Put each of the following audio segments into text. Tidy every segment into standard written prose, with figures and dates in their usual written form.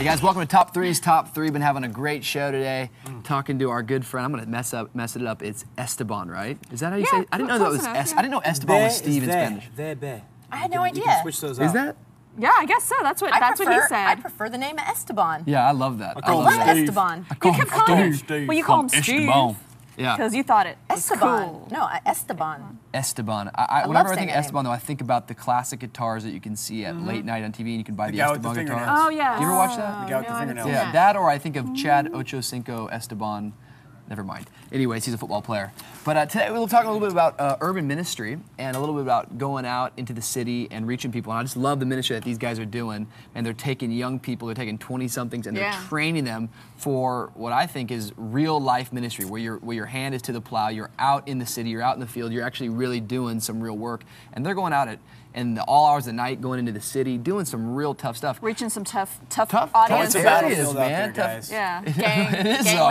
Hey guys, welcome to Top Threes. Top Three. Been having a great show today. Talking to our good friend. I'm gonna mess it up. It's Esteban, right? Is that how you say it? I didn't know that was I didn't know Esteban was Steve in Spanish. I had no idea. You can switch those out. Is that? Yeah, I guess so. That's what he said. I prefer the name Esteban. Yeah, I love that. I love Esteban. You kept calling him Steve. Well, you call him Steve. Esteban. Yeah. Because you thought it. Esteban. Cool. No, Esteban. Esteban. Whenever I think of Esteban, though, I think about the classic guitars that you can see at late night on TV, and you can buy the Esteban guitars. Oh, yeah. You ever watch that? The guy with the fingernails. Yeah, that or I think of Chad Ocho Cinco, Esteban. Never mind. Anyways, he's a football player. But today we'll talk a little bit about urban ministry and a little bit about going out into the city and reaching people. And I just love the ministry that these guys are doing. And they're taking young people, they're taking 20-somethings, and they're training them for what I think is real-life ministry, where your hand is to the plow, you're out in the city, you're out in the field, you're actually really doing some real work. And they're going out at all hours of the night, going into the city, doing some real tough stuff. Reaching some tough audience. It's a battlefield out there, guys. Yeah. Gang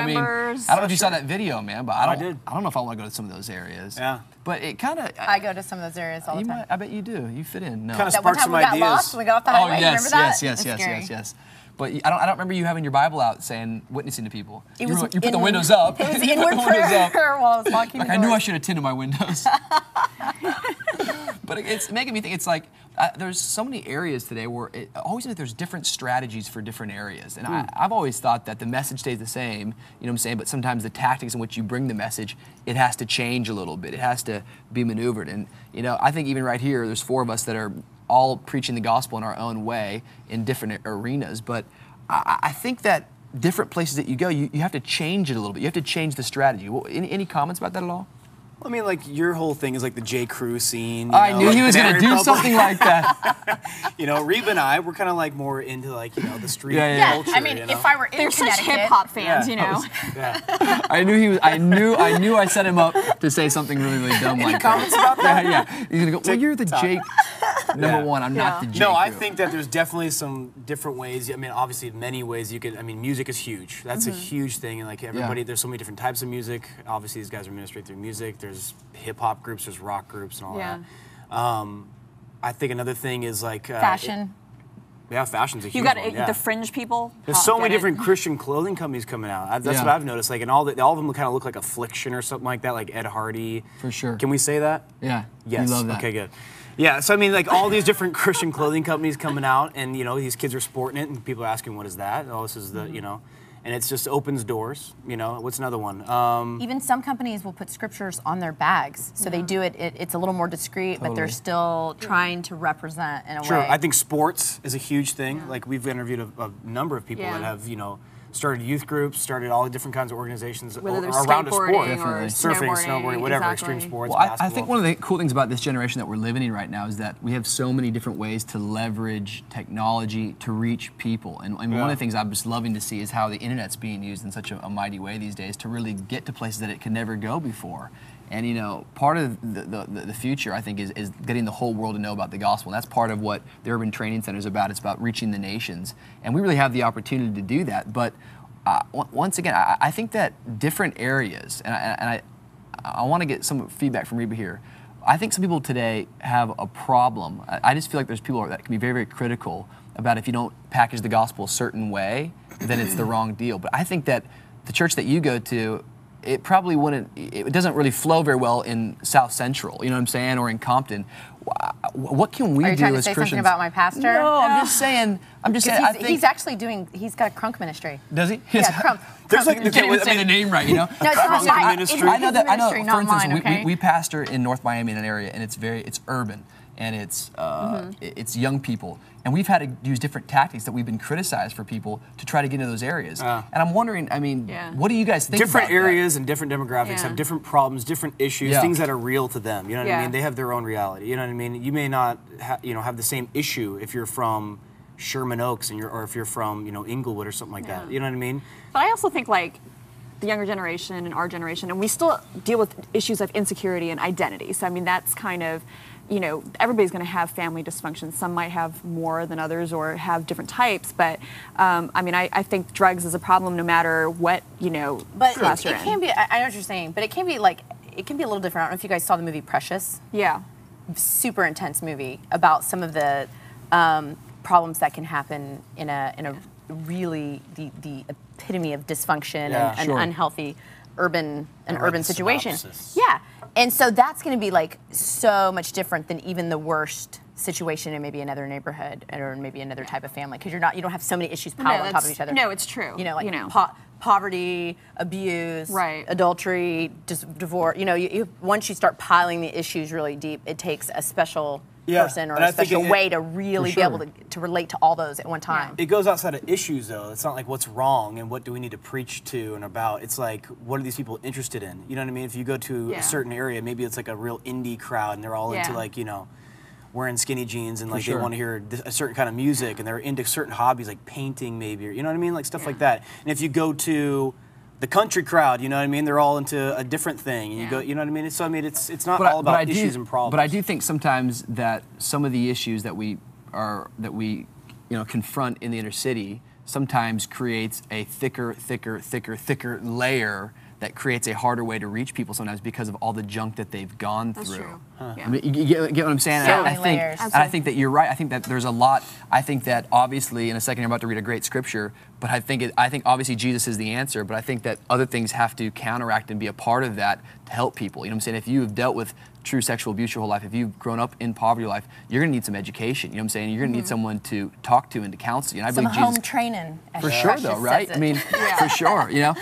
members. I don't know if you saw that video, man, but I don't know if I want to go to some of those areas. Yeah. But it kind of... I go to some of those areas all the time. I bet you do. You fit in. No. Kind of sparks some ideas. That one time we got lost when we got off the highway. Remember that? Yes. But I don't remember you having your Bible out saying, witnessing to people. You put the windows up. It was inward prayer while I was walking. Like, I knew I should have tinted my windows. But it's making me think, it's like, there's so many areas today where it always seems like there's different strategies for different areas. And I've always thought that the message stays the same, you know what I'm saying? But sometimes the tactics in which you bring the message, it has to change a little bit. It has to be maneuvered. And, you know, I think even right here, there's four of us that are all preaching the gospel in our own way in different arenas. But I think that different places that you go, you have to change it a little bit. You have to change the strategy. Well, any comments about that at all? I mean, like, your whole thing is like the J. Crew scene. I knew like he was going to do something like that. You know, Reba and I, we're kind of like more into like, you know, the street culture. I mean, if I were in Connecticut. They're such hip-hop fans, you know. I knew I set him up to say something really, really dumb like that. He's going to go, well, you're the J. Number one, I'm not the J. Crew. No, I think that there's definitely some different ways. I mean, obviously, many ways you could, I mean, music is huge. That's a huge thing. And like everybody, there's so many different types of music. Obviously, these guys are ministering through music. There's hip-hop groups, there's rock groups and all that. I think another thing is like... fashion. Fashion's a huge one. You got the fringe people. There's so many different Christian clothing companies coming out. That's what I've noticed. Like, and all of them kind of look like Affliction or something like that, like Ed Hardy. For sure. Can we say that? Yeah. Yes. We love that. Okay, good. Yeah, so I mean, like, all these different Christian clothing companies coming out, and, you know, these kids are sporting it, and people are asking, what is that? Oh, this is the, you know... And it just opens doors, you know. What's another one? Even some companies will put scriptures on their bags, so they do it. It's a little more discreet, but they're still trying to represent in a way. I think sports is a huge thing. Yeah. Like, we've interviewed a number of people that have, you know, started youth groups, started all different kinds of organizations around a sport, surfing, snowboarding, whatever, extreme sports. Well, I think one of the cool things about this generation that we're living in right now is that we have so many different ways to leverage technology to reach people. And one of the things I'm just loving to see is how the internet's being used in such a mighty way these days to really get to places that it could never go before. And, you know, part of the future, I think, is getting the whole world to know about the gospel. And that's part of what the Urban Training Center is about. It's about reaching the nations. And we really have the opportunity to do that. But once again, I think that different areas, and I want to get some feedback from Reba here. I think some people today have a problem. I just feel like there's people that can be very, very critical about if you don't package the gospel a certain way, then it's the wrong deal. But I think that the church that you go to, it probably wouldn't, it doesn't really flow very well in South Central, you know what I'm saying, or in Compton. What can we do as Christians? Are you trying to say something about my pastor? No, I'm just saying, I think he's actually he's got a crunk ministry. Does he? Yeah, crunk. There's like, you can't even say the name right, you know? No, it's crunk ministry. I know, for instance, we pastor in North Miami in an area, and it's urban, and it's young people. And we've had to use different tactics that we've been criticized for people to try to get into those areas. And I'm wondering, I mean, what do you guys think about areas that? And different demographics have different problems, different issues, things that are real to them. You know what I mean? They have their own reality. You know what I mean? You may not have the same issue if you're from Sherman Oaks or if you're from, you know, Inglewood or something like that. You know what I mean? But I also think, like, the younger generation and our generation, and we still deal with issues of insecurity and identity. So, I mean, that's kind of... You know, everybody's going to have family dysfunction. Some might have more than others or have different types. But, I mean, I think drugs is a problem no matter what, you know, but class you're in. But it can be, I know what you're saying, but it can be like, it can be a little different. I don't know if you guys saw the movie Precious. Yeah. Super intense movie about some of the problems that can happen in a really the epitome of dysfunction and an unhealthy urban situation. Synopsis. Yeah. And so that's going to be like so much different than even the worst situation in maybe another neighborhood or maybe another type of family, because you don't have so many issues piled on top of each other. No, it's true. You know, like poverty, abuse, adultery, divorce. You know, once you start piling the issues really deep, it takes a special person or a special way to really be able to relate to all those at one time. It goes outside of issues, though. It's not like what's wrong and what do we need to preach to and about. It's like, what are these people interested in? You know what I mean? If you go to a certain area, maybe it's like a real indie crowd and they're all into like, you know, wearing skinny jeans and like they want to hear a certain kind of music and they're into certain hobbies like painting maybe, or you know what I mean, like stuff like that. And if you go to the country crowd, you know what I mean, they're all into a different thing. And you go, you know what I mean. So I mean, it's not all about issues and problems. But I do think sometimes that some of the issues that we confront in the inner city sometimes creates a thicker layer that creates a harder way to reach people sometimes because of all the junk that they've gone through. That's true. Huh. Yeah. I mean, you get what I'm saying? So many layers. And I think that you're right. I think that there's a lot. I think that obviously in a second you're about to read a great scripture, but I think obviously Jesus is the answer, but I think that other things have to counteract and be a part of that to help people. You know what I'm saying? If you've dealt with true sexual abuse your whole life, if you've grown up in poverty your life, you're going to need some education. You know what I'm saying? You're going to need someone to talk to and to counsel you. And I believe Jesus, home training. For sure, though, right? I mean, for sure, you know?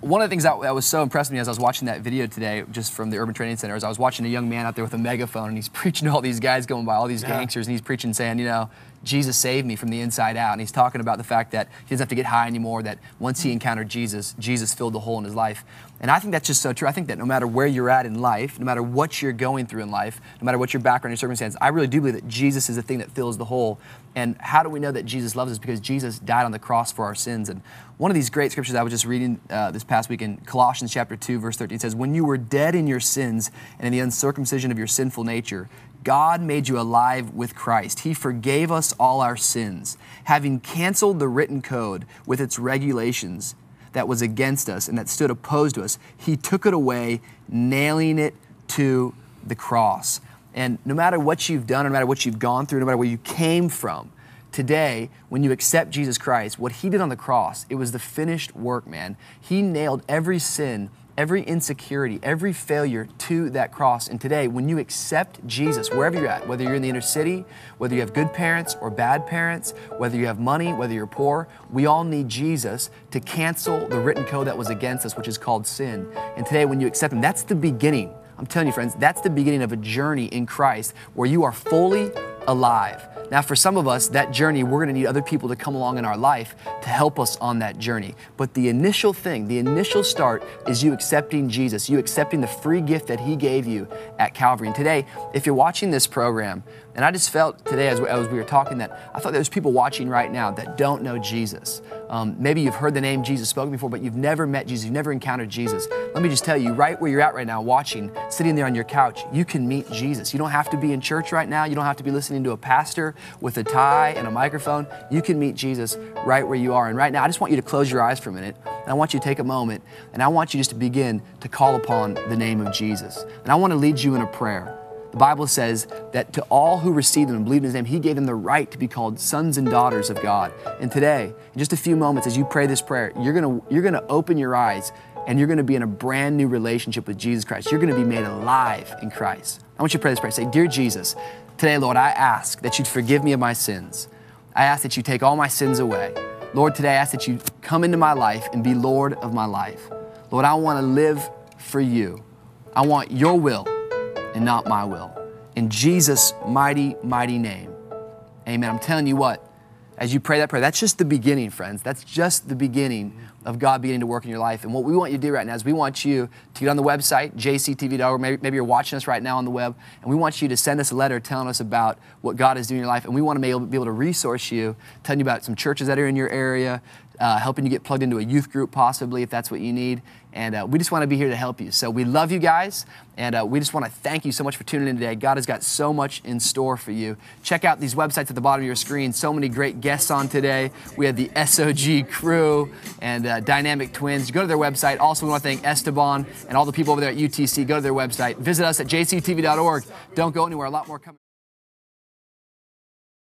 One of the things that was so impressed me as I was watching that video today, just from the Urban Training Center, is I was watching a young man out there with a megaphone, and he's preaching to all these guys going by, all these gangsters, and he's preaching saying, you know, Jesus saved me from the inside out. And he's talking about the fact that he doesn't have to get high anymore, that once he encountered Jesus, Jesus filled the hole in his life. And I think that's just so true. I think that no matter where you're at in life, no matter what you're going through in life, no matter what your background, your circumstance, I really do believe that Jesus is the thing that fills the hole. And how do we know that Jesus loves us? Because Jesus died on the cross for our sins. And one of these great scriptures I was just reading this past week in Colossians chapter 2, verse 13, says, when you were dead in your sins and in the uncircumcision of your sinful nature, God made you alive with Christ. He forgave us all our sins, having canceled the written code with its regulations that was against us and that stood opposed to us. He took it away, nailing it to the cross. And no matter what you've done, no matter what you've gone through, no matter where you came from, today, when you accept Jesus Christ, what he did on the cross, it was the finished work, man. He nailed every sin, every insecurity, every failure to that cross. And today, when you accept Jesus, wherever you're at, whether you're in the inner city, whether you have good parents or bad parents, whether you have money, whether you're poor, we all need Jesus to cancel the written code that was against us, which is called sin. And today, when you accept him, that's the beginning. I'm telling you, friends, that's the beginning of a journey in Christ where you are fully alive. Now, for some of us, that journey, we're going to need other people to come along in our life to help us on that journey. But the initial thing, the initial start is you accepting Jesus, you accepting the free gift that he gave you at Calvary. And today, if you're watching this program, and I just felt today as we were talking that I thought there's people watching right now that don't know Jesus. Maybe you've heard the name Jesus spoken before, but you've never met Jesus, you've never encountered Jesus. Let me just tell you, right where you're at right now, watching, sitting there on your couch, you can meet Jesus. You don't have to be in church right now. You don't have to be listening to a pastor with a tie and a microphone. You can meet Jesus right where you are. And right now, I just want you to close your eyes for a minute. And I want you to take a moment, and I want you just to begin to call upon the name of Jesus. And I want to lead you in a prayer. The Bible says that to all who received him and believed in his name, he gave them the right to be called sons and daughters of God. And today, in just a few moments, as you pray this prayer, you're gonna open your eyes and you're gonna be in a brand new relationship with Jesus Christ. You're gonna be made alive in Christ. I want you to pray this prayer. Say, dear Jesus, today, Lord, I ask that you'd forgive me of my sins. I ask that you take all my sins away. Lord, today I ask that you come into my life and be Lord of my life. Lord, I wanna live for you. I want your will and not my will. In Jesus' mighty, mighty name, amen. I'm telling you what, as you pray that prayer, that's just the beginning, friends. That's just the beginning of God beginning to work in your life. And what we want you to do right now is we want you to get on the website, jctv.org. Maybe you're watching us right now on the web, and we want you to send us a letter telling us about what God is doing in your life. And we want to be able to resource you, telling you about some churches that are in your area, helping you get plugged into a youth group possibly if that's what you need. And we just want to be here to help you. So we love you guys, and we just want to thank you so much for tuning in today. God has got so much in store for you. Check out these websites at the bottom of your screen. So many great guests on today. We had the SOG crew and Dynamic Twins. Go to their website. Also, we want to thank Esteban and all the people over there at UTC. Go to their website. Visit us at jctv.org. Don't go anywhere. A lot more coming.